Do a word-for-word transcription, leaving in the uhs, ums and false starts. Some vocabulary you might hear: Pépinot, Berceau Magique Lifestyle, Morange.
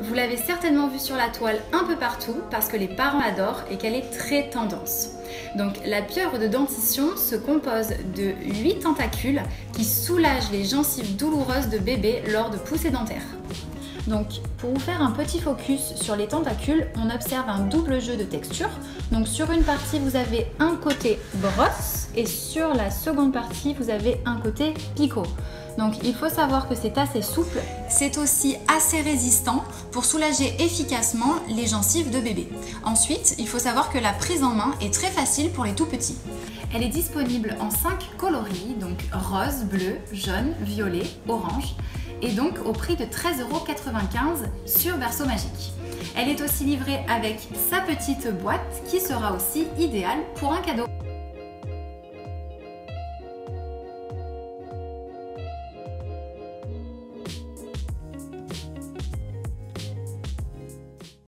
Vous l'avez certainement vu sur la toile un peu partout parce que les parents adorent et qu'elle est très tendance. Donc la pieuvre de dentition se compose de huit tentacules qui soulagent les gencives douloureuses de bébé lors de poussées dentaires. Donc pour vous faire un petit focus sur les tentacules, on observe un double jeu de textures. Donc sur une partie vous avez un côté brosse et sur la seconde partie vous avez un côté picot. Donc il faut savoir que c'est assez souple. C'est aussi assez résistant pour soulager efficacement les gencives de bébé. Ensuite, il faut savoir que la prise en main est très facile pour les tout petits. Elle est disponible en cinq coloris, donc rose, bleu, jaune, violet, orange, et donc au prix de treize euros quatre-vingt-quinze sur Berceau Magique. Elle est aussi livrée avec sa petite boîte qui sera aussi idéale pour un cadeau.